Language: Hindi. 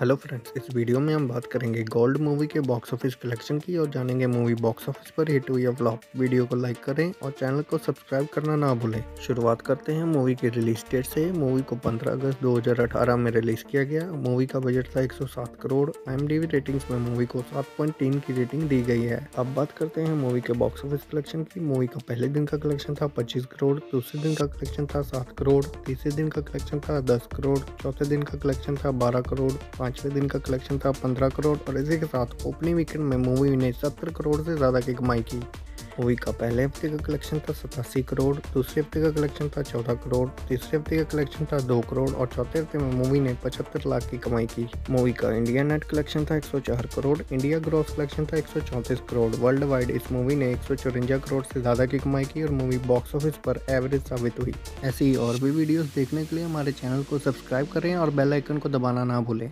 हेलो फ्रेंड्स, इस वीडियो में हम बात करेंगे गोल्ड मूवी के बॉक्स ऑफिस कलेक्शन की और जानेंगे मूवी बॉक्स ऑफिस पर हिट हुई या फ्लॉप। वीडियो को लाइक करें और चैनल को सब्सक्राइब करना ना भूलें। शुरुआत करते हैं मूवी के रिलीज डेट से। मूवी को 15 अगस्त 2018 में रिलीज किया गया। मूवी का बजट था 107 करोड़। IMDb रेटिंग्स में मूवी को 7.3 की रेटिंग दी गई है। अब बात करते हैं मूवी के बॉक्स ऑफिस कलेक्शन की। मूवी का पहले दिन का कलेक्शन था 25 करोड़, दूसरे दिन का कलेक्शन था 7 करोड़, तीसरे दिन का कलेक्शन था 10 करोड़, चौथे दिन का कलेक्शन था 12 करोड़, पांचवें दिन का कलेक्शन था 15 करोड़ और इसी के साथ ओपनिंग वीकेंड में मूवी ने 70 करोड़ से ज़्यादा की कमाई की। मूवी का पहले हफ्ते का कलेक्शन था 87 करोड़, दूसरे हफ्ते का कलेक्शन था 14 करोड़, तीसरे हफ्ते का कलेक्शन था 2 करोड़ और चौथे हफ्ते में मूवी ने 75 लाख की कमाई की। मूवी का इंडिया नेट कलेक्शन था 104 करोड़, इंडिया ग्रॉस कलेक्शन था 134 करोड़। वर्ल्ड वाइड इस मूवी ने 154 करोड़ से ज़्यादा की कमाई की और मूवी बॉक्स ऑफिस पर एवरेज साबित हुई। ऐसी और भी वीडियोज़ देखने के लिए हमारे चैनल को सब्सक्राइब करें और बेल आइकन को दबाना ना भूलें।